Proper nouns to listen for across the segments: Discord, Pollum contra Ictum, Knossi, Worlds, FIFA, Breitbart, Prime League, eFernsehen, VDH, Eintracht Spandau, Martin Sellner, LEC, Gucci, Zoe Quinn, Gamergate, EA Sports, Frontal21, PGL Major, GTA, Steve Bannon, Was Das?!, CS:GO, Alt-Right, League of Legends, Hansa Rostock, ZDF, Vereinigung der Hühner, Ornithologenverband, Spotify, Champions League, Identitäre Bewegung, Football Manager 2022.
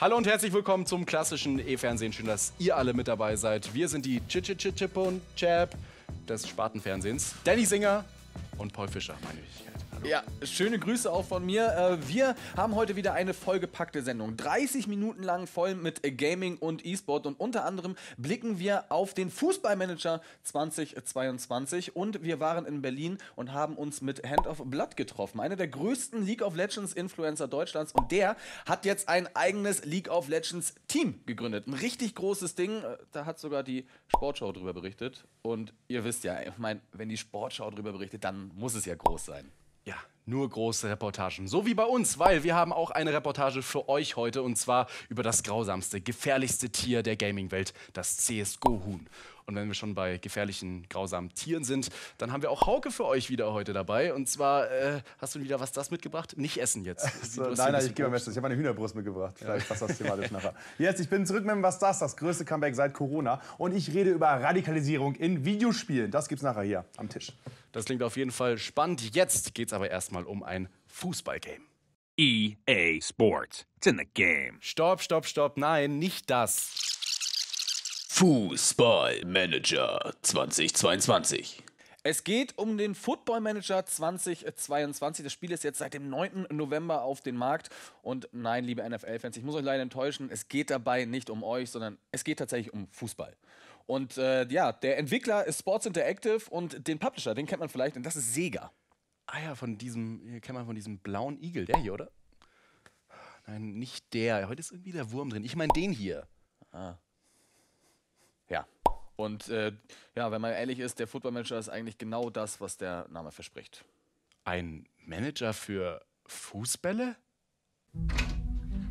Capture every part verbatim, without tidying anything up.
Hallo und herzlich willkommen zum klassischen eFernsehen. Schön, dass ihr alle mit dabei seid. Wir sind die Chip und Chap des Spartenfernsehens. Danny Singer und Paul Fischer, meine Wenigkeit. Hallo. Ja, schöne Grüße auch von mir. Wir haben heute wieder eine vollgepackte Sendung. dreißig Minuten lang voll mit Gaming und E-Sport. Und unter anderem blicken wir auf den Football Manager zweitausendzweiundzwanzig. Und wir waren in Berlin und haben uns mit Hand of Blood getroffen. Einer der größten League of Legends Influencer Deutschlands. Und der hat jetzt ein eigenes League of Legends Team gegründet. Ein richtig großes Ding. Da hat sogar die Sportschau drüber berichtet. Und ihr wisst ja, ich meine, wenn die Sportschau drüber berichtet, dann muss es ja groß sein. Ja, nur große Reportagen. So wie bei uns, weil wir haben auch eine Reportage für euch heute. Und zwar über das grausamste, gefährlichste Tier der Gaming-Welt, das C S G O-Huhn. Und wenn wir schon bei gefährlichen, grausamen Tieren sind, dann haben wir auch Hauke für euch wieder heute dabei. Und zwar, äh, hast du wieder was das mitgebracht? Nicht essen jetzt. So, nein, nein, ich gebe mir was. Ich habe meine Hühnerbrust mitgebracht. Vielleicht passt das thematisch nachher. Jetzt, ich bin zurück mit dem Was das, das größte Comeback seit Corona. Und ich rede über Radikalisierung in Videospielen. Das gibt's nachher hier am Tisch. Das klingt auf jeden Fall spannend. Jetzt geht's aber erstmal um ein Fußballgame. E A Sports. It's in the game. Stopp, stopp, stopp. Nein, nicht das. Fußball Manager zweitausendzweiundzwanzig. Es geht um den Football Manager zweitausendzweiundzwanzig. Das Spiel ist jetzt seit dem neunten November auf den Markt. Und nein, liebe N F L-Fans, ich muss euch leider enttäuschen, es geht dabei nicht um euch, sondern es geht tatsächlich um Fußball. Und äh, ja, der Entwickler ist Sports Interactive und den Publisher, den kennt man vielleicht, und das ist Sega. Ah ja, von diesem, hier kennt man von diesem blauen Igel, der hier, oder? Nein, nicht der. Heute ist irgendwie der Wurm drin. Ich meine den hier. Ah. Ja, und äh, ja, wenn man ehrlich ist, der Football Manager ist eigentlich genau das, was der Name verspricht. Ein Manager für Fußbälle?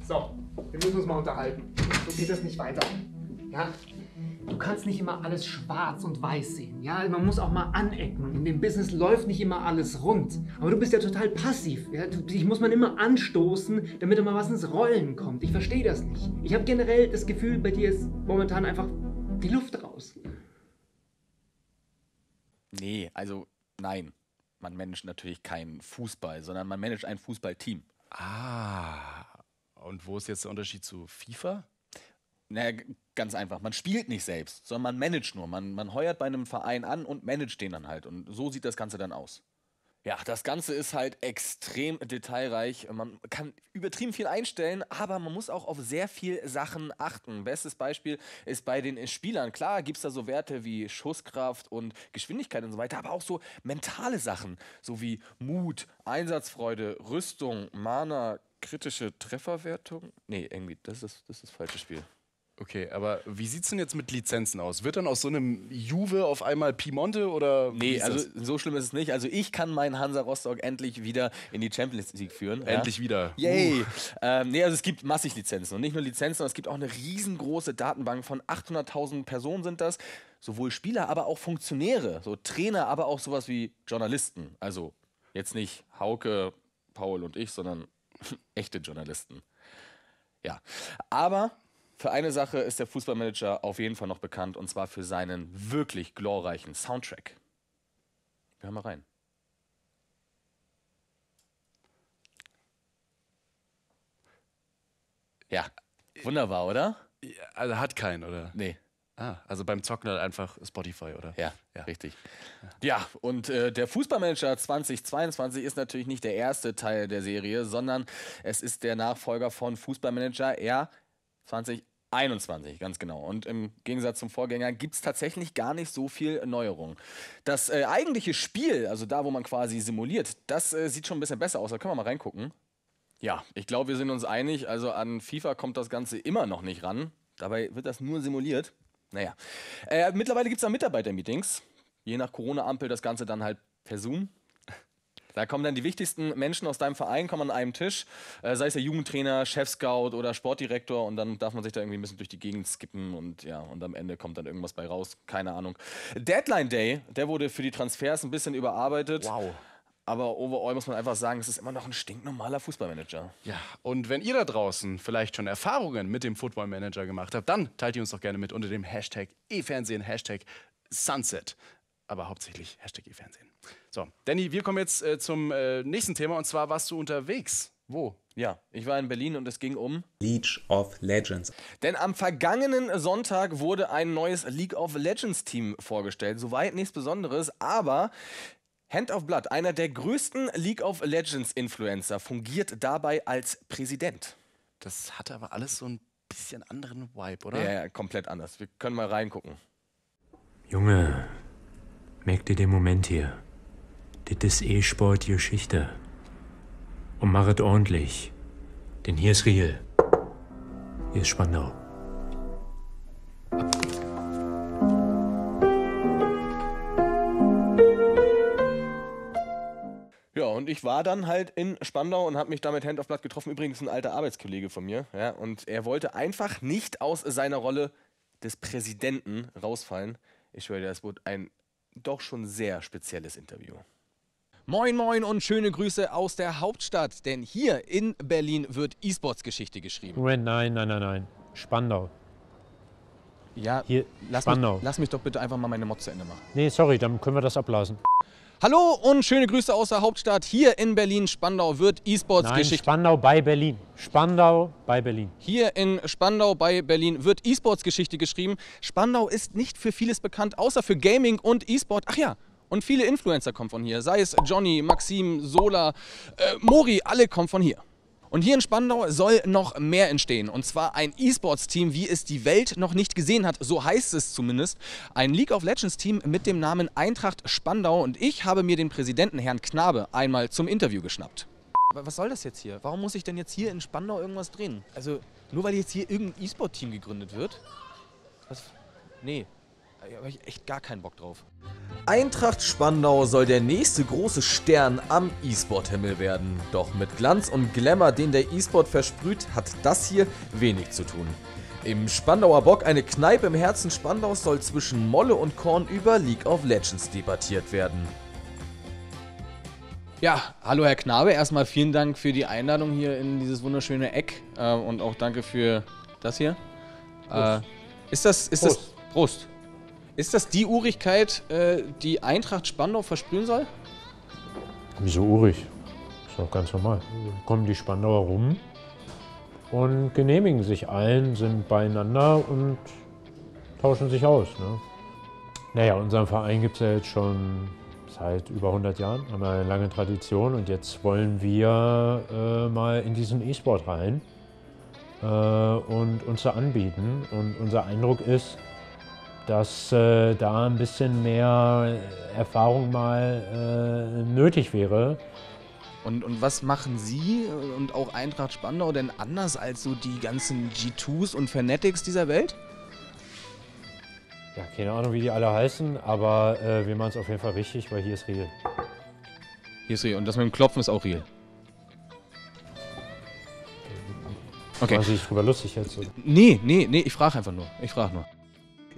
So, wir müssen uns mal unterhalten. So geht das nicht weiter. Ja? Du kannst nicht immer alles schwarz und weiß sehen. Ja? Man muss auch mal anecken. In dem Business läuft nicht immer alles rund. Aber du bist ja total passiv. Ja? Dich muss man immer anstoßen, damit immer was ins Rollen kommt. Ich verstehe das nicht. Ich habe generell das Gefühl, bei dir ist momentan einfach die Luft raus. Nee, also nein. Man managt natürlich keinen Fußball, sondern man managt ein Fußballteam. Ah, und wo ist jetzt der Unterschied zu FIFA? Naja, ganz einfach. Man spielt nicht selbst, sondern man managt nur. Man, man heuert bei einem Verein an und managt den dann halt. Und so sieht das Ganze dann aus. Ja, das Ganze ist halt extrem detailreich. Man kann übertrieben viel einstellen, aber man muss auch auf sehr viele Sachen achten. Bestes Beispiel ist bei den Spielern. Klar gibt es da so Werte wie Schusskraft und Geschwindigkeit und so weiter, aber auch so mentale Sachen, so wie Mut, Einsatzfreude, Rüstung, Mana, kritische Trefferwertung. Nee, irgendwie, das ist das, ist das falsche Spiel. Okay, aber wie sieht es denn jetzt mit Lizenzen aus? Wird dann aus so einem Juve auf einmal Piemonte oder... Nee, also so schlimm ist es nicht. Also ich kann meinen Hansa Rostock endlich wieder in die Champions League führen. Endlich ja? wieder. Yay! Uh. Ähm, nee, also es gibt massig Lizenzen. Und nicht nur Lizenzen, sondern es gibt auch eine riesengroße Datenbank von achthunderttausend Personen sind das. Sowohl Spieler, aber auch Funktionäre. So Trainer, aber auch sowas wie Journalisten. Also jetzt nicht Hauke, Paul und ich, sondern echte Journalisten. Ja, aber... Für eine Sache ist der Fußballmanager auf jeden Fall noch bekannt, und zwar für seinen wirklich glorreichen Soundtrack. Wir hören mal rein. Ja, wunderbar, oder? Also hat keinen, oder? Nee. Ah, also beim Zocken halt einfach Spotify, oder? Ja, ja, richtig. Ja, und äh, der Fußballmanager zweitausendzweiundzwanzig ist natürlich nicht der erste Teil der Serie, sondern es ist der Nachfolger von Fußballmanager eher zweitausendeinundzwanzig, ganz genau. Und im Gegensatz zum Vorgänger gibt es tatsächlich gar nicht so viel Neuerungen. Das äh, eigentliche Spiel, also da, wo man quasi simuliert, das äh, sieht schon ein bisschen besser aus. Da können wir mal reingucken. Ja, ich glaube, wir sind uns einig. Also an FIFA kommt das Ganze immer noch nicht ran. Dabei wird das nur simuliert. Naja, äh, mittlerweile gibt es da Mitarbeitermeetings. Je nach Corona-Ampel das Ganze dann halt per Zoom. Da kommen dann die wichtigsten Menschen aus deinem Verein, kommen an einem Tisch, äh, sei es der Jugendtrainer, Chefscout oder Sportdirektor, und dann darf man sich da irgendwie ein bisschen durch die Gegend skippen und ja, und am Ende kommt dann irgendwas bei raus, keine Ahnung. Deadline Day, der wurde für die Transfers ein bisschen überarbeitet. Wow. Aber overall muss man einfach sagen, es ist immer noch ein stinknormaler Fußballmanager. Ja, und wenn ihr da draußen vielleicht schon Erfahrungen mit dem Football Manager gemacht habt, dann teilt ihr uns doch gerne mit unter dem Hashtag eFernsehen, Hashtag Sunset. Aber hauptsächlich Hashtag eFernsehen. So, Danny, wir kommen jetzt äh, zum äh, nächsten Thema, und zwar warst du unterwegs Wo? Ja, ich war in Berlin und es ging um League of Legends. Denn am vergangenen Sonntag wurde ein neues League of Legends Team vorgestellt. Soweit nichts Besonderes, aber Hand of Blood, einer der größten League of Legends Influencer, fungiert dabei als Präsident. Das hatte aber alles so einen bisschen anderen Vibe, oder? Ja, ja, komplett anders. Wir können mal reingucken. Junge, merk dir den Moment hier. Das ist E-Sport-Geschichte. Und machet ordentlich. Denn hier ist real. Hier ist Spandau. Ja, und ich war dann halt in Spandau und habe mich da mit Hand of Blood getroffen. Übrigens ein alter Arbeitskollege von mir. Ja, und er wollte einfach nicht aus seiner Rolle des Präsidenten rausfallen. Ich schwöre dir, es wurde ein doch schon sehr spezielles Interview. Moin moin und schöne Grüße aus der Hauptstadt, denn hier in Berlin wird E-Sports-Geschichte geschrieben. Moment, nein, nein, nein, nein. Spandau. Ja, hier, lass, Spandau. Mich, lass mich doch bitte einfach mal meine Mod zu Ende machen. Nee, sorry, dann können wir das abblasen. Hallo und schöne Grüße aus der Hauptstadt. Hier in Berlin, Spandau, wird E-Sports-Geschichte... Nein, Spandau bei Berlin. Spandau bei Berlin. Hier in Spandau bei Berlin wird E-Sports-Geschichte geschrieben. Spandau ist nicht für vieles bekannt, außer für Gaming und E-Sport. Ach ja. Und viele Influencer kommen von hier, sei es Johnny, Maxim, Sola, äh, Mori, alle kommen von hier. Und hier in Spandau soll noch mehr entstehen, und zwar ein E-Sports-Team, wie es die Welt noch nicht gesehen hat, so heißt es zumindest. Ein League of Legends-Team mit dem Namen Eintracht Spandau, und ich habe mir den Präsidenten, Herrn Knabe, einmal zum Interview geschnappt. Was soll das jetzt hier? Warum muss ich denn jetzt hier in Spandau irgendwas drehen? Also, nur weil jetzt hier irgendein E-Sport-Team gegründet wird? Was? Nee. Da habe ich echt gar keinen Bock drauf. Eintracht Spandau soll der nächste große Stern am E-Sport-Himmel werden. Doch mit Glanz und Glamour, den der E-Sport versprüht, hat das hier wenig zu tun. Im Spandauer Bock, eine Kneipe im Herzen Spandaus, soll zwischen Molle und Korn über League of Legends debattiert werden. Ja, hallo Herr Knabe. Erstmal vielen Dank für die Einladung hier in dieses wunderschöne Eck. Äh, und auch danke für das hier. Äh, ist das... Ist Prost. Das, Prost. Ist das die Urigkeit, die Eintracht Spandau versprühen soll? Wieso urig? Ist doch ganz normal. Kommen die Spandauer rum und genehmigen sich allen, sind beieinander und tauschen sich aus. Ne? Naja, unseren Verein gibt es ja jetzt schon seit über hundert Jahren, haben wir eine lange Tradition, und jetzt wollen wir äh, mal in diesen E-Sport rein äh, und uns da anbieten. Und unser Eindruck ist, dass äh, da ein bisschen mehr Erfahrung mal äh, nötig wäre. Und, und was machen Sie und auch Eintracht Spandau denn anders als so die ganzen G zwei s und Fanatics dieser Welt? Ja, keine Ahnung, wie die alle heißen, aber äh, wir machen es auf jeden Fall richtig, weil hier ist real. Hier ist real, und das mit dem Klopfen ist auch real. Okay. War sich drüber lustig jetzt? Oder? Nee, nee, nee, ich frage einfach nur, ich frage nur.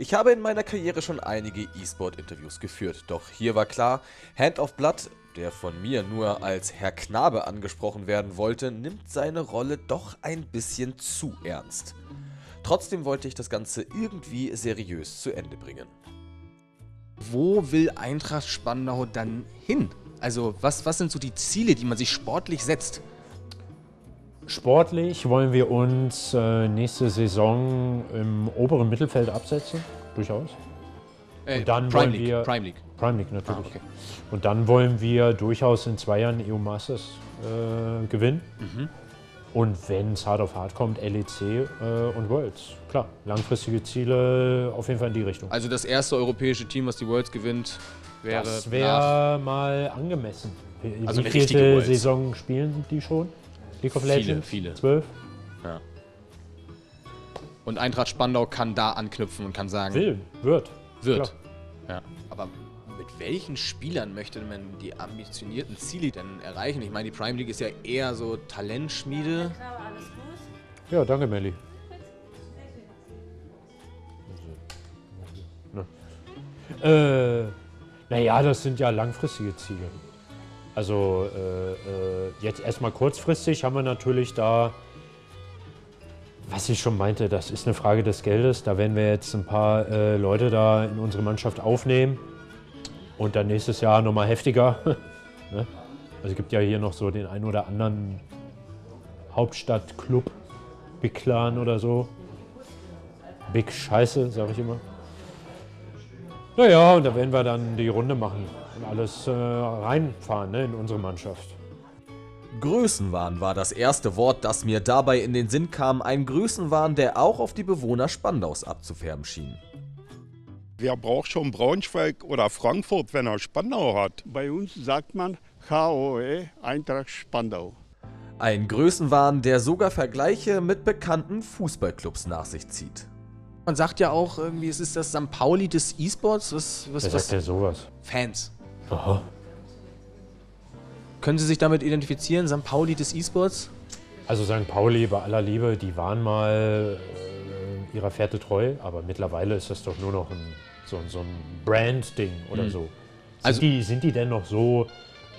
Ich habe in meiner Karriere schon einige E-Sport-Interviews geführt, doch hier war klar, Hand of Blood, der von mir nur als Herr Knabe angesprochen werden wollte, nimmt seine Rolle doch ein bisschen zu ernst. Trotzdem wollte ich das Ganze irgendwie seriös zu Ende bringen. Wo will Eintracht Spandau dann hin? Also was, was sind so die Ziele, die man sich sportlich setzt? Sportlich wollen wir uns äh, nächste Saison im oberen Mittelfeld absetzen, durchaus. Äh, und dann Prime, wollen wir, League. Prime League. Prime League, natürlich. Ah, okay. Und dann wollen wir durchaus in zwei Jahren E U Masters äh, gewinnen. Mhm. Und wenn es hart auf hart kommt, L E C äh, und Worlds. Klar, langfristige Ziele auf jeden Fall in die Richtung. Also das erste europäische Team, was die Worlds gewinnt, wäre... Das wäre mal angemessen. Wie also eine richtige Worlds. Saison spielen die schon? League of Legends, viele, viele. zwölf. Ja. Und Eintracht Spandau kann da anknüpfen und kann sagen... Will, wird. Wird. Ja. Aber mit welchen Spielern möchte man die ambitionierten Ziele denn erreichen? Ich meine, die Prime League ist ja eher so Talentschmiede. Ja, danke, Melli. äh, naja, das sind ja langfristige Ziele. Also äh, äh, jetzt erstmal kurzfristig haben wir natürlich da, was ich schon meinte, das ist eine Frage des Geldes. Da werden wir jetzt ein paar äh, Leute da in unsere Mannschaft aufnehmen und dann nächstes Jahr nochmal heftiger. Ne? Also es gibt ja hier noch so den einen oder anderen Hauptstadtclub, Big Clan oder so. Big Scheiße, sage ich immer. Naja, und da werden wir dann die Runde machen und alles äh, reinfahren, ne, in unsere Mannschaft. Größenwahn war das erste Wort, das mir dabei in den Sinn kam. Ein Größenwahn, der auch auf die Bewohner Spandaus abzufärben schien. Wer braucht schon Braunschweig oder Frankfurt, wenn er Spandau hat? Bei uns sagt man H O E, Eintracht Spandau. Ein Größenwahn, der sogar Vergleiche mit bekannten Fußballclubs nach sich zieht. Man sagt ja auch irgendwie, es ist das Sankt Pauli des E-Sports. Was, was, Wer sagt was? Denn sowas? Fans. Aha. Können Sie sich damit identifizieren, Sankt Pauli des E-Sports? Also Sankt Pauli, bei aller Liebe, die waren mal äh, ihrer Fährte treu, aber mittlerweile ist das doch nur noch ein, so, so ein Brand-Ding oder mhm. so. Sind, also, die, sind die denn noch so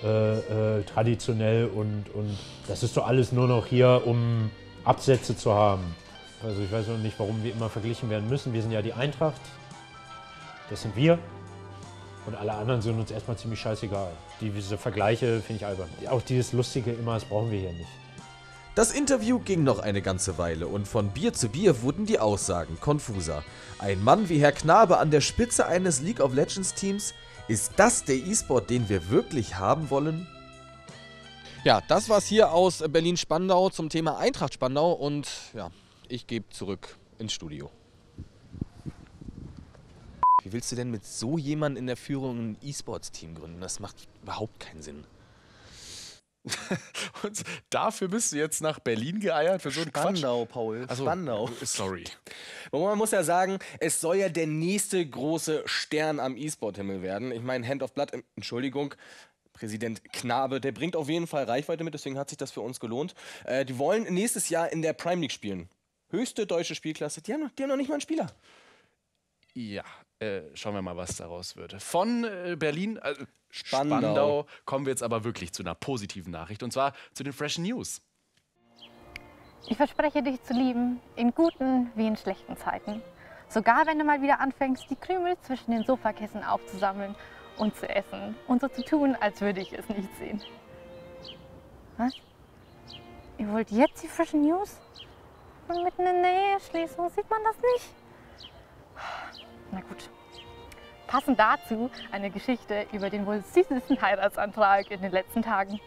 äh, äh, traditionell und, und das ist doch alles nur noch hier, um Absätze zu haben? Also ich weiß noch nicht, warum wir immer verglichen werden müssen. Wir sind ja die Eintracht, das sind wir. Und alle anderen sind uns erstmal ziemlich scheißegal. Diese Vergleiche finde ich albern. Auch dieses Lustige immer, das brauchen wir hier nicht. Das Interview ging noch eine ganze Weile und von Bier zu Bier wurden die Aussagen konfuser. Ein Mann wie Herr Knabe an der Spitze eines League of Legends Teams, ist das der E-Sport, den wir wirklich haben wollen? Ja, das war's hier aus Berlin-Spandau zum Thema Eintracht Spandau und ja, ich gebe zurück ins Studio. Wie willst du denn mit so jemandem in der Führung ein E-Sports-Team gründen? Das macht überhaupt keinen Sinn. Und dafür bist du jetzt nach Berlin geeiert? Für so einen Quatsch? Spandau, Paul. Also, Spandau. Sorry. Man muss ja sagen, es soll ja der nächste große Stern am E-Sport-Himmel werden. Ich meine, Hand of Blood, Entschuldigung, Präsident Knabe, der bringt auf jeden Fall Reichweite mit, deswegen hat sich das für uns gelohnt. Äh, die wollen nächstes Jahr in der Prime League spielen. Höchste deutsche Spielklasse. Die haben noch, die haben noch nicht mal einen Spieler. Ja, äh, schauen wir mal, was daraus würde. Von äh, Berlin, äh, Spandau. Spandau, kommen wir jetzt aber wirklich zu einer positiven Nachricht. Und zwar zu den Fresh News. Ich verspreche, dich zu lieben, in guten wie in schlechten Zeiten. Sogar, wenn du mal wieder anfängst, die Krümel zwischen den Sofakissen aufzusammeln und zu essen. Und so zu tun, als würde ich es nicht sehen. Was? Ihr wollt jetzt die Fresh News? Und mitten in der Eheschließung sieht man das nicht. Na gut. Passend dazu eine Geschichte über den wohl süßesten Heiratsantrag in den letzten Tagen.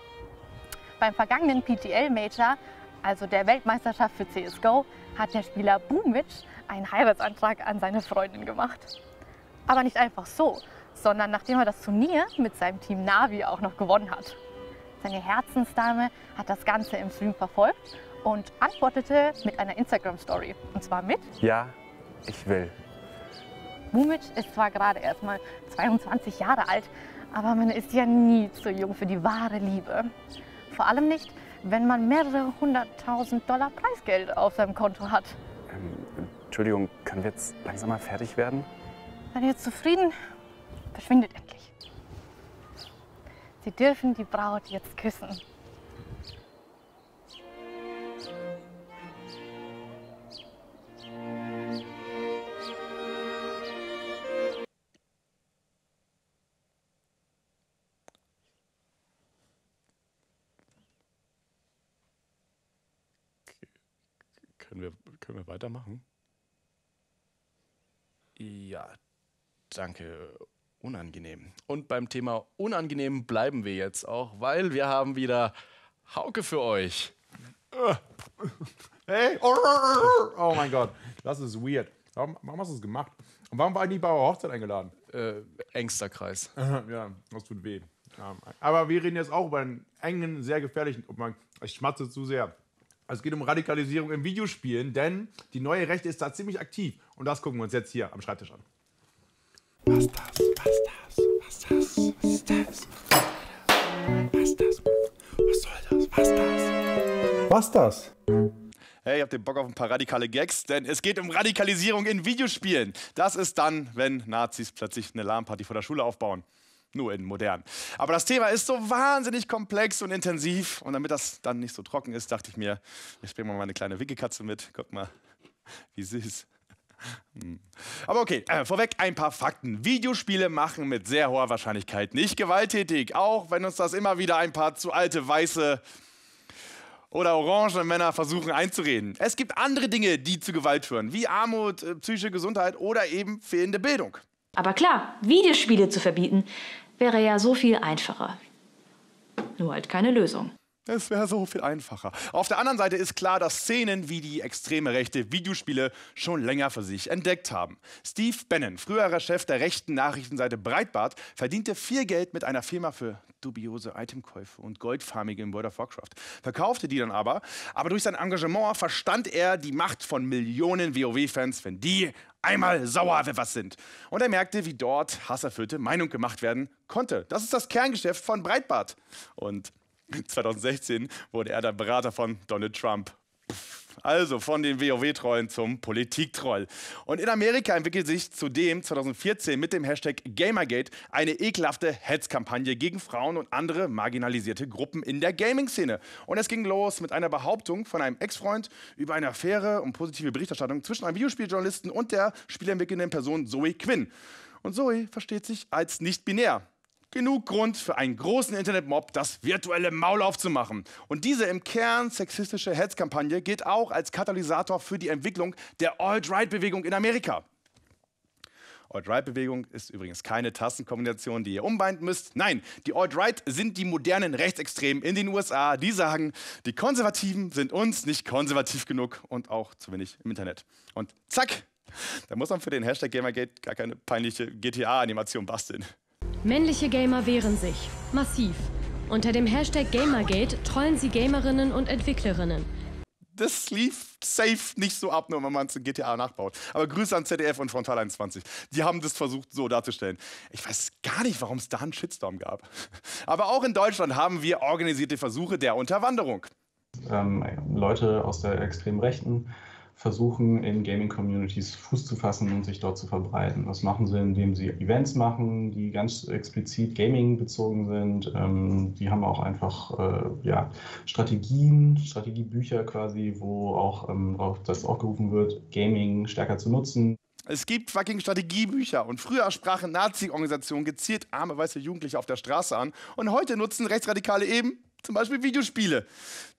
Beim vergangenen P G L Major, also der Weltmeisterschaft für C S G O, hat der Spieler BoomBl vier einen Heiratsantrag an seine Freundin gemacht. Aber nicht einfach so, sondern nachdem er das Turnier mit seinem Team Navi auch noch gewonnen hat. Seine Herzensdame hat das Ganze im Stream verfolgt und antwortete mit einer Instagram-Story. Und zwar mit: Ja, ich will. BoomBl vier ist zwar gerade erst mal zweiundzwanzig Jahre alt, aber man ist ja nie zu jung für die wahre Liebe. Vor allem nicht, wenn man mehrere hunderttausend Dollar Preisgeld auf seinem Konto hat. Ähm, Entschuldigung, können wir jetzt langsam mal fertig werden? Seid ihr jetzt zufrieden? Verschwindet endlich. Sie dürfen die Braut jetzt küssen. Wir, können wir weitermachen? Ja, danke. Unangenehm. Und beim Thema unangenehm bleiben wir jetzt auch, weil wir haben wieder Hauke für euch. Hey! Oh mein Gott, das ist weird. Warum, warum hast du es gemacht? Und warum war ich nicht bei eurer Hochzeit eingeladen? Äh, engster Kreis. Ja, das tut weh. Aber wir reden jetzt auch über einen engen, sehr gefährlichen... Ich schmatze zu sehr. Es geht um Radikalisierung in Videospielen, denn die neue Rechte ist da ziemlich aktiv. Und das gucken wir uns jetzt hier am Schreibtisch an. Was das? Was das? Was das? Was ist das? Was das? Was soll das? Was das? Was das? Hey, habt ihr Bock auf ein paar radikale Gags? Denn es geht um Radikalisierung in Videospielen. Das ist dann, wenn Nazis plötzlich eine LAN-Party vor der Schule aufbauen. Nur in modern. Aber das Thema ist so wahnsinnig komplex und intensiv. Und damit das dann nicht so trocken ist, dachte ich mir, ich bringe mal meine kleine Wickekatze mit. Guck mal, wie süß. Aber okay, äh, vorweg ein paar Fakten. Videospiele machen mit sehr hoher Wahrscheinlichkeit nicht gewalttätig. Auch wenn uns das immer wieder ein paar zu alte Weiße oder orange Männer versuchen einzureden. Es gibt andere Dinge, die zu Gewalt führen, wie Armut, psychische Gesundheit oder eben fehlende Bildung. Aber klar, Videospiele zu verbieten, wäre ja so viel einfacher. Nur halt keine Lösung. Es wäre so viel einfacher. Auf der anderen Seite ist klar, dass Szenen wie die extreme Rechte Videospiele schon länger für sich entdeckt haben. Steve Bannon, früherer Chef der rechten Nachrichtenseite Breitbart, verdiente viel Geld mit einer Firma für dubiose Itemkäufe und Goldfarming in World of Warcraft. Verkaufte die dann aber. Aber durch sein Engagement verstand er die Macht von Millionen WoW-Fans, wenn die einmal sauer auf etwas sind. Und er merkte, wie dort hasserfüllte Meinung gemacht werden konnte. Das ist das Kerngeschäft von Breitbart. Und zwanzig sechzehn wurde er der Berater von Donald Trump. Also von den WoW-Trollen zum Politik-Troll. Und in Amerika entwickelte sich zudem zwanzig vierzehn mit dem Hashtag Gamergate eine ekelhafte Hetzkampagne gegen Frauen und andere marginalisierte Gruppen in der Gaming-Szene. Und es ging los mit einer Behauptung von einem Ex-Freund über eine Affäre und positive Berichterstattung zwischen einem Videospieljournalisten und der spielentwickelnden Person Zoe Quinn. Und Zoe versteht sich als nicht binär. Genug Grund für einen großen Internetmob, das virtuelle Maul aufzumachen. Und diese im Kern sexistische Hetzkampagne gilt auch als Katalysator für die Entwicklung der Alt-Right-Bewegung in Amerika. Alt-Right-Bewegung ist übrigens keine Tastenkombination, die ihr umbinden müsst. Nein, die Alt-Right sind die modernen Rechtsextremen in den U S A, die sagen, die Konservativen sind uns nicht konservativ genug und auch zu wenig im Internet. Und zack, da muss man für den Hashtag Gamergate gar keine peinliche G T A-Animation basteln. Männliche Gamer wehren sich. Massiv. Unter dem Hashtag Gamergate trollen sie Gamerinnen und Entwicklerinnen. Das lief safe nicht so ab, nur wenn man es in G T A nachbaut. Aber Grüße an Z D F und Frontal einundzwanzig. Die haben das versucht so darzustellen. Ich weiß gar nicht, warum es da einen Shitstorm gab. Aber auch in Deutschland haben wir organisierte Versuche der Unterwanderung. Ähm, Leute aus der extremen Rechten versuchen, in Gaming-Communities Fuß zu fassen und sich dort zu verbreiten. Das machen sie, indem sie Events machen, die ganz explizit Gaming-bezogen sind. Ähm, die haben auch einfach äh, ja, Strategien, Strategiebücher quasi, wo auch ähm, auf das aufgerufen wird, Gaming stärker zu nutzen. Es gibt fucking Strategiebücher und früher sprachen Nazi-Organisationen gezielt arme weiße Jugendliche auf der Straße an und heute nutzen Rechtsradikale eben zum Beispiel Videospiele,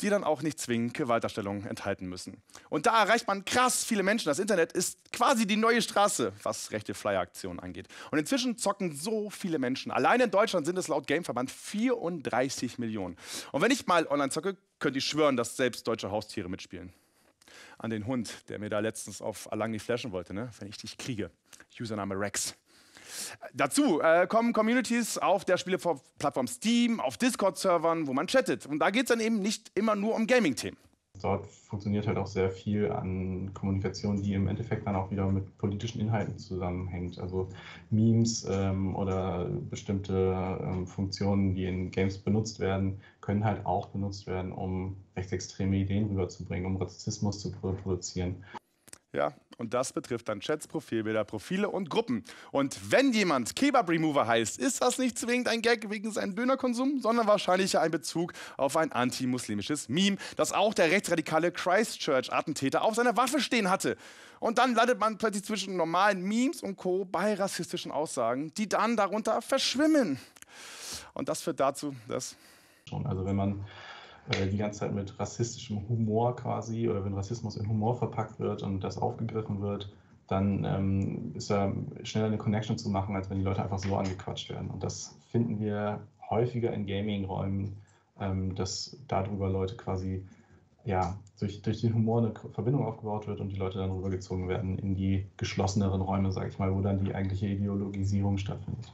die dann auch nicht zwingend Gewaltdarstellungen enthalten müssen. Und da erreicht man krass viele Menschen. Das Internet ist quasi die neue Straße, was rechte Flyer-Aktionen angeht. Und inzwischen zocken so viele Menschen. Allein in Deutschland sind es laut Gameverband vierunddreißig Millionen. Und wenn ich mal online zocke, könnt ihr schwören, dass selbst deutsche Haustiere mitspielen. An den Hund, der mir da letztens auf Alangi flashen wollte, ne? Wenn ich dich kriege. Username Rex. Dazu äh, kommen Communities auf der Spieleplattform Steam, auf Discord-Servern, wo man chattet. Und da geht es dann eben nicht immer nur um Gaming-Themen. Dort funktioniert halt auch sehr viel an Kommunikation, die im Endeffekt dann auch wieder mit politischen Inhalten zusammenhängt. Also Memes ähm, oder bestimmte ähm, Funktionen, die in Games benutzt werden, können halt auch benutzt werden, um rechtsextreme Ideen rüberzubringen, um Rassismus zu produzieren. Ja, und das betrifft dann Chats, Profilbilder, Profile und Gruppen. Und wenn jemand Kebab-Remover heißt, ist das nicht zwingend ein Gag wegen seinem Dönerkonsum, sondern wahrscheinlich ein Bezug auf ein antimuslimisches Meme, das auch der rechtsradikale Christchurch-Attentäter auf seiner Waffe stehen hatte. Und dann landet man plötzlich zwischen normalen Memes und Co. bei rassistischen Aussagen, die dann darunter verschwimmen. Und das führt dazu, dass... Also wenn man die ganze Zeit mit rassistischem Humor quasi, oder wenn Rassismus in Humor verpackt wird und das aufgegriffen wird, dann ähm, ist da schneller eine Connection zu machen, als wenn die Leute einfach so angequatscht werden. Und das finden wir häufiger in Gaming-Räumen, ähm, dass darüber Leute quasi, ja, durch, durch den Humor eine Verbindung aufgebaut wird und die Leute dann rübergezogen werden in die geschlosseneren Räume, sag ich mal, wo dann die eigentliche Ideologisierung stattfindet.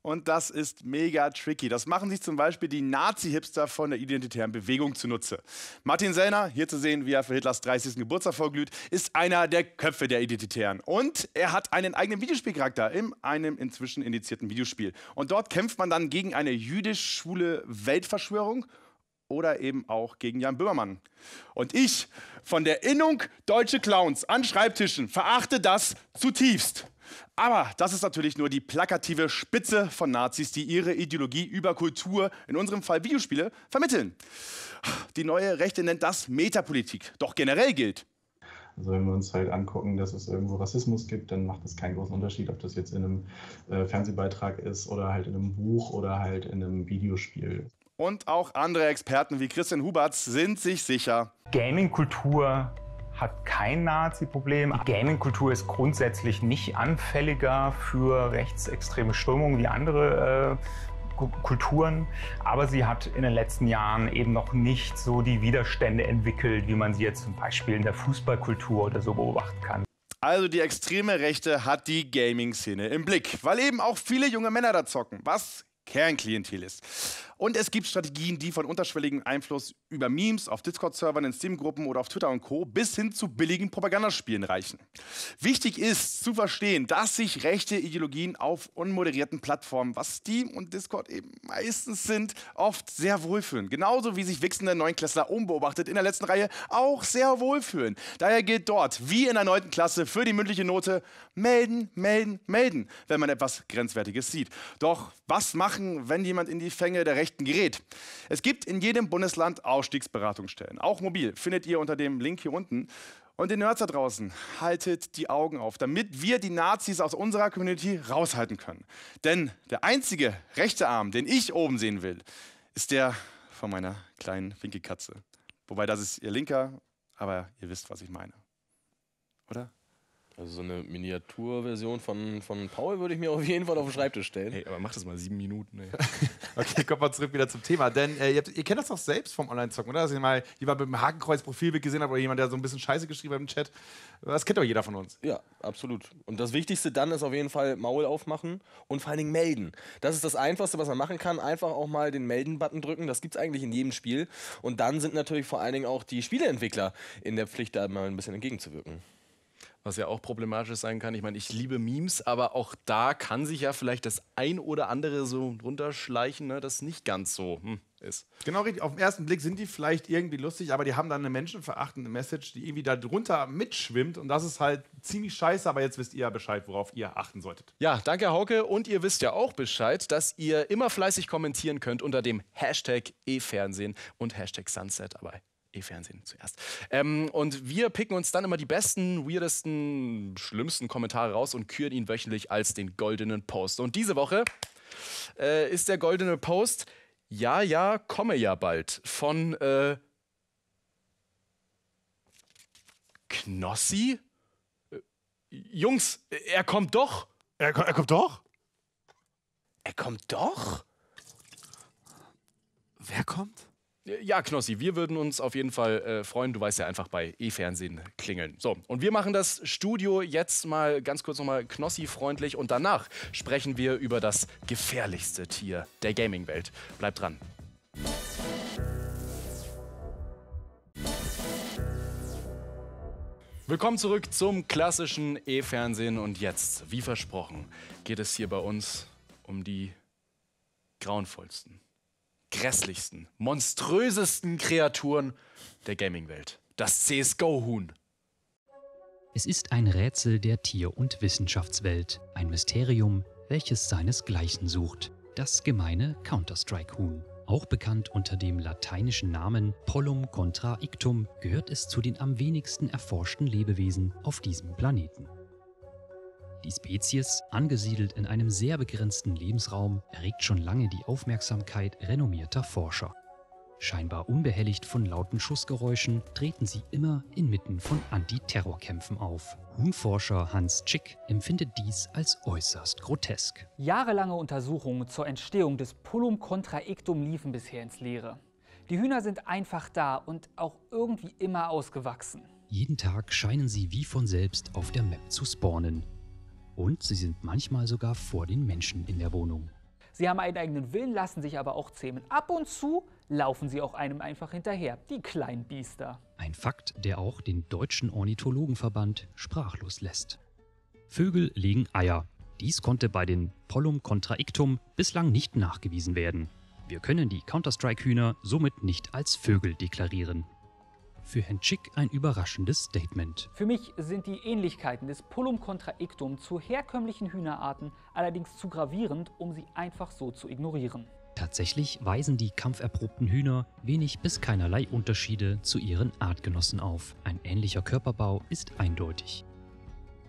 Und das ist mega tricky. Das machen sich zum Beispiel die Nazi-Hipster von der identitären Bewegung zunutze. Martin Sellner, hier zu sehen, wie er für Hitlers dreißigsten Geburtstag vorglüht, ist einer der Köpfe der Identitären. Und er hat einen eigenen Videospielcharakter in einem inzwischen indizierten Videospiel. Und dort kämpft man dann gegen eine jüdisch-schwule Weltverschwörung oder eben auch gegen Jan Böhmermann. Und ich, von der Innung deutsche Clowns an Schreibtischen, verachte das zutiefst. Aber das ist natürlich nur die plakative Spitze von Nazis, die ihre Ideologie über Kultur, in unserem Fall Videospiele, vermitteln. Die neue Rechte nennt das Metapolitik, doch generell gilt. Also wenn wir uns halt angucken, dass es irgendwo Rassismus gibt, dann macht das keinen großen Unterschied, ob das jetzt in einem äh, Fernsehbeitrag ist oder halt in einem Buch oder halt in einem Videospiel. und auch andere Experten wie Christian Hubertz sind sich sicher. Gaming-Kultur hat kein Nazi-Problem. Die Gaming-Kultur ist grundsätzlich nicht anfälliger für rechtsextreme Strömungen wie andere äh, Kulturen. Aber sie hat in den letzten Jahren eben noch nicht so die Widerstände entwickelt, wie man sie jetzt zum Beispiel in der Fußballkultur oder so beobachten kann. Also die extreme Rechte hat die Gaming-Szene im Blick, weil eben auch viele junge Männer da zocken, was Kernklientel ist. Und es gibt Strategien, die von unterschwelligem Einfluss über Memes auf Discord-Servern, in Steam-Gruppen oder auf Twitter und Co. bis hin zu billigen Propagandaspielen reichen. Wichtig ist zu verstehen, dass sich rechte Ideologien auf unmoderierten Plattformen, was Steam und Discord eben meistens sind, oft sehr wohlfühlen. Genauso wie sich wichsende Neunklässler unbeobachtet in der letzten Reihe auch sehr wohlfühlen. Daher gilt dort, wie in der neunten Klasse, für die mündliche Note melden, melden, melden, wenn man etwas Grenzwertiges sieht. Doch was machen, wenn jemand in die Fänge der Rechten gerät? Es gibt in jedem Bundesland Ausstiegsberatungsstellen. Auch mobil findet ihr unter dem Link hier unten. Und den Nerds da draußen, haltet die Augen auf, damit wir die Nazis aus unserer Community raushalten können. Denn der einzige rechte Arm, den ich oben sehen will, ist der von meiner kleinen Winkelkatze. Wobei, das ist ihr linker, aber ihr wisst, was ich meine. Oder? Also so eine Miniaturversion von, von Paul würde ich mir auf jeden Fall auf den Schreibtisch stellen. Hey, aber mach das mal sieben Minuten. Ey. Okay, kommen wir zurück wieder zum Thema. Denn äh, ihr, habt, ihr kennt das doch selbst vom Online-Zocken, oder? Dass ihr mal jemand mit dem Hakenkreuz-Profilbild gesehen habt oder jemand, der so ein bisschen Scheiße geschrieben hat im Chat. Das kennt doch jeder von uns. Ja, absolut. Und das Wichtigste dann ist auf jeden Fall Maul aufmachen und vor allen Dingen melden. Das ist das Einfachste, was man machen kann. Einfach auch mal den Melden-Button drücken. Das gibt es eigentlich in jedem Spiel. Und dann sind natürlich vor allen Dingen auch die Spieleentwickler in der Pflicht, da mal ein bisschen entgegenzuwirken. Was ja auch problematisch sein kann. Ich meine, ich liebe Memes, aber auch da kann sich ja vielleicht das ein oder andere so runterschleichen, ne, das nicht ganz so hm, ist. Genau, richtig. Auf den ersten Blick sind die vielleicht irgendwie lustig, aber die haben dann eine menschenverachtende Message, die irgendwie da drunter mitschwimmt. Und das ist halt ziemlich scheiße, aber jetzt wisst ihr ja Bescheid, worauf ihr achten solltet. Ja, danke, Hauke. Und ihr wisst ja auch Bescheid, dass ihr immer fleißig kommentieren könnt unter dem Hashtag eFernsehen und Hashtag Sunset dabei. eFernsehen zuerst. Ähm, und wir picken uns dann immer die besten, weirdesten, schlimmsten Kommentare raus und küren ihn wöchentlich als den goldenen Post. Und diese Woche äh, ist der goldene Post Ja, ja, komme ja bald von äh, Knossi? Äh, Jungs, er kommt doch! Er, er kommt doch? Er kommt doch? Wer kommt? Ja, Knossi, wir würden uns auf jeden Fall äh, freuen. Du weißt ja, einfach bei eFernsehen klingeln. So, und wir machen das Studio jetzt mal ganz kurz nochmal Knossi-freundlich und danach sprechen wir über das gefährlichste Tier der Gaming-Welt. Bleibt dran. Willkommen zurück zum klassischen eFernsehen. Und jetzt, wie versprochen, geht es hier bei uns um die grauenvollsten, grässlichsten, monströsesten Kreaturen der Gaming-Welt. Das C S G O-Huhn. Es ist ein Rätsel der Tier- und Wissenschaftswelt. Ein Mysterium, welches seinesgleichen sucht. Das gemeine Counter-Strike-Huhn. Auch bekannt unter dem lateinischen Namen Pollum contra Ictum, gehört es zu den am wenigsten erforschten Lebewesen auf diesem Planeten. Die Spezies, angesiedelt in einem sehr begrenzten Lebensraum, erregt schon lange die Aufmerksamkeit renommierter Forscher. Scheinbar unbehelligt von lauten Schussgeräuschen treten sie immer inmitten von Antiterrorkämpfen auf. Huhnforscher Hans Tschick empfindet dies als äußerst grotesk. Jahrelange Untersuchungen zur Entstehung des Pollum contra Ictum liefen bisher ins Leere. Die Hühner sind einfach da und auch irgendwie immer ausgewachsen. Jeden Tag scheinen sie wie von selbst auf der Map zu spawnen. Und sie sind manchmal sogar vor den Menschen in der Wohnung. Sie haben einen eigenen Willen, lassen sich aber auch zähmen. Ab und zu laufen sie auch einem einfach hinterher, die kleinen Biester. Ein Fakt, der auch den Deutschen Ornithologenverband sprachlos lässt. Vögel legen Eier. Dies konnte bei den Pollum contra Ictum bislang nicht nachgewiesen werden. Wir können die Counter-Strike-Hühner somit nicht als Vögel deklarieren. Für Herrn Tschick ein überraschendes Statement. Für mich sind die Ähnlichkeiten des Pollum contra Ictum zu herkömmlichen Hühnerarten allerdings zu gravierend, um sie einfach so zu ignorieren. Tatsächlich weisen die kampferprobten Hühner wenig bis keinerlei Unterschiede zu ihren Artgenossen auf. Ein ähnlicher Körperbau ist eindeutig.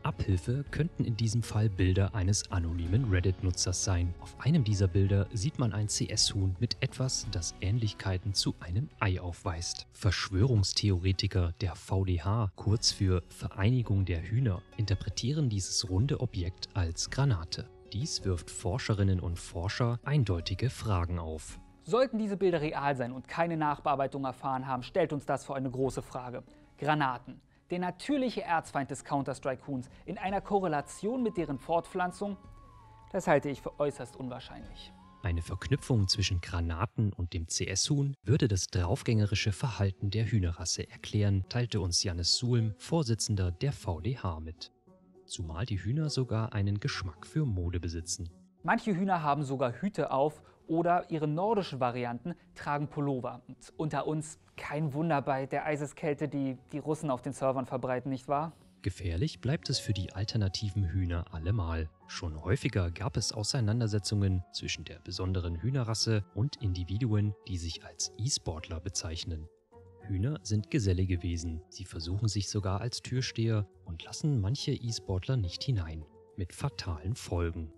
Abhilfe könnten in diesem Fall Bilder eines anonymen Reddit-Nutzers sein. Auf einem dieser Bilder sieht man ein C S-Huhn mit etwas, das Ähnlichkeiten zu einem Ei aufweist. Verschwörungstheoretiker der V D H, kurz für Vereinigung der Hühner, interpretieren dieses runde Objekt als Granate. Dies wirft Forscherinnen und Forscher eindeutige Fragen auf. Sollten diese Bilder real sein und keine Nachbearbeitung erfahren haben, stellt uns das vor eine große Frage. Granaten. Der natürliche Erzfeind des Counter-Strike-Huhns in einer Korrelation mit deren Fortpflanzung? Das halte ich für äußerst unwahrscheinlich. Eine Verknüpfung zwischen Granaten und dem C S-Huhn würde das draufgängerische Verhalten der Hühnerrasse erklären, teilte uns Jannis Sulm, Vorsitzender der V D H, mit. Zumal die Hühner sogar einen Geschmack für Mode besitzen. Manche Hühner haben sogar Hüte auf oder ihre nordischen Varianten tragen Pullover. Und unter uns kein Wunder bei der Eiseskälte, die die Russen auf den Servern verbreiten, nicht wahr? Gefährlich bleibt es für die alternativen Hühner allemal. Schon häufiger gab es Auseinandersetzungen zwischen der besonderen Hühnerrasse und Individuen, die sich als E-Sportler bezeichnen. Hühner sind gesellige Wesen, sie versuchen sich sogar als Türsteher und lassen manche E-Sportler nicht hinein, mit fatalen Folgen.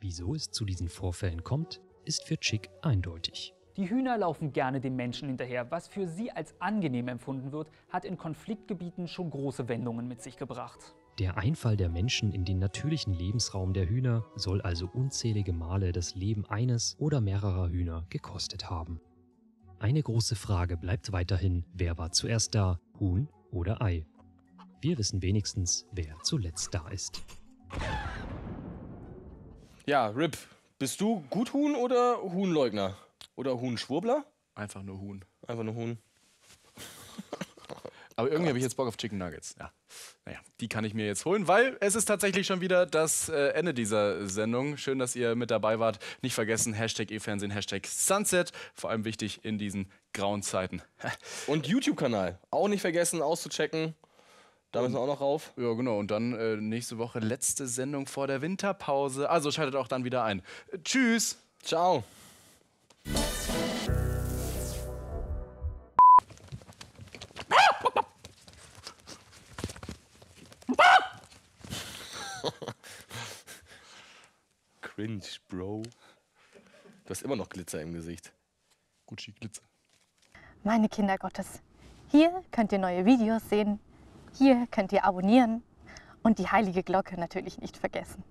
Wieso es zu diesen Vorfällen kommt, ist für Chick eindeutig. Die Hühner laufen gerne den Menschen hinterher. Was für sie als angenehm empfunden wird, hat in Konfliktgebieten schon große Wendungen mit sich gebracht. Der Einfall der Menschen in den natürlichen Lebensraum der Hühner soll also unzählige Male das Leben eines oder mehrerer Hühner gekostet haben. Eine große Frage bleibt weiterhin: Wer war zuerst da, Huhn oder Ei? Wir wissen wenigstens, wer zuletzt da ist. Ja, Rip, bist du Guthuhn oder Huhnleugner? Oder Huhnschwurbler? Einfach nur Huhn. Einfach nur Huhn. Aber irgendwie habe ich jetzt Bock auf Chicken Nuggets. Ja. Naja, die kann ich mir jetzt holen, weil es ist tatsächlich schon wieder das Ende dieser Sendung. Schön, dass ihr mit dabei wart. Nicht vergessen, Hashtag eFernsehen, Hashtag Sunset. Vor allem wichtig in diesen grauen Zeiten. Und YouTube-Kanal. Auch nicht vergessen, auszuchecken. Da müssen wir auch noch rauf. Ja, genau. Und dann äh, nächste Woche letzte Sendung vor der Winterpause. Also schaltet auch dann wieder ein. Äh, tschüss. Ciao. Cringe, Bro. Du hast immer noch Glitzer im Gesicht. Gucci Glitzer. Meine Kinder Gottes, hier könnt ihr neue Videos sehen. Hier könnt ihr abonnieren und die heilige Glocke natürlich nicht vergessen.